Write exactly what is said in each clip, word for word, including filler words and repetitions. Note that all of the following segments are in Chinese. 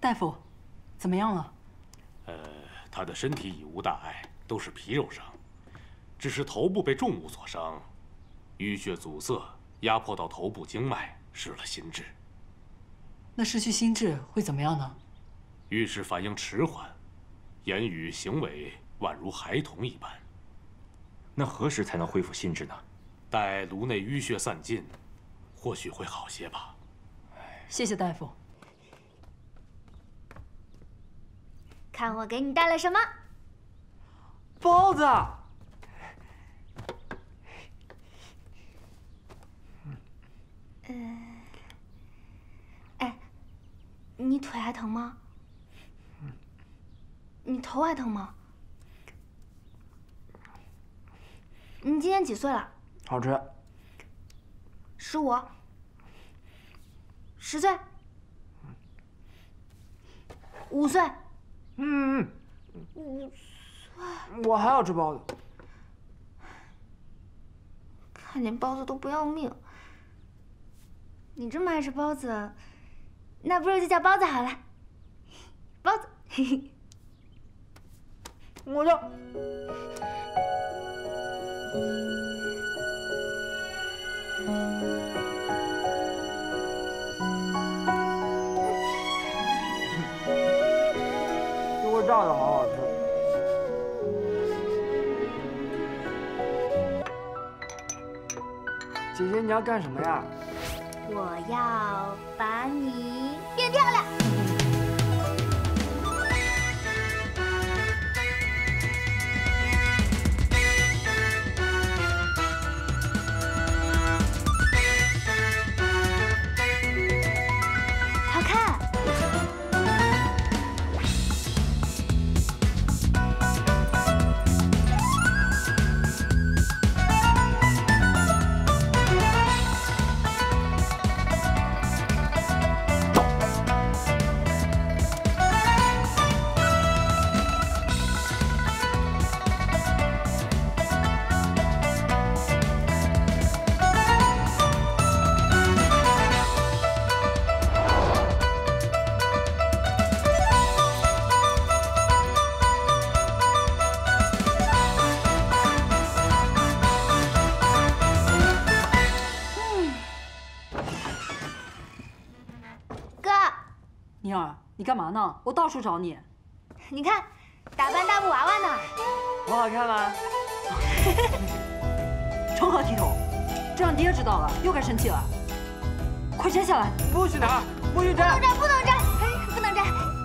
大夫，怎么样了？呃，他的身体已无大碍，都是皮肉伤，只是头部被重物所伤，淤血阻塞，压迫到头部经脉，失了心智。那失去心智会怎么样呢？遇事反应迟缓，言语行为宛如孩童一般。那何时才能恢复心智呢？待颅内淤血散尽，或许会好些吧。谢谢大夫。 看我给你带了什么？包子。嗯。哎，你腿还疼吗？你头还疼吗？你今年几岁了？好吃。十五。十岁。五岁。 嗯嗯嗯，五岁，我还要吃包子。看见包子都不要命。你这么爱吃包子，那不如就叫包子好了。包子，嘿嘿。我叫。炸的好好吃。姐姐，你要干什么呀？我要把你变漂亮。好看。 你干嘛呢？我到处找你。你看，打扮大布娃娃呢。我好看吗？成何体统！这让爹知道了，又该生气了。快摘下来！不许拿，不许摘！不能摘，不能摘，不能摘！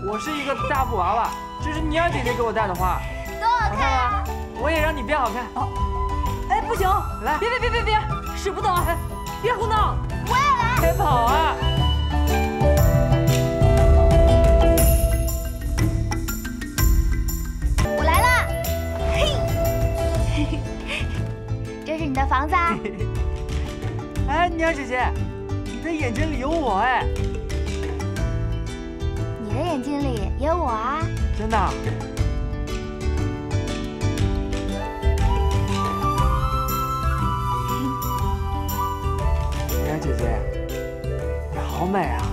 我是一个大布娃娃，这是你让姐姐给我戴的花，多好看啊！我也让你变好看。哎，不行！来，别别别别别，使不得！哎，别胡闹！我也来！别跑啊！ 你的房子啊！哎，娘姐姐，你的眼睛里有我哎！你的眼睛里也有我啊！真的？娘姐姐，你好美啊！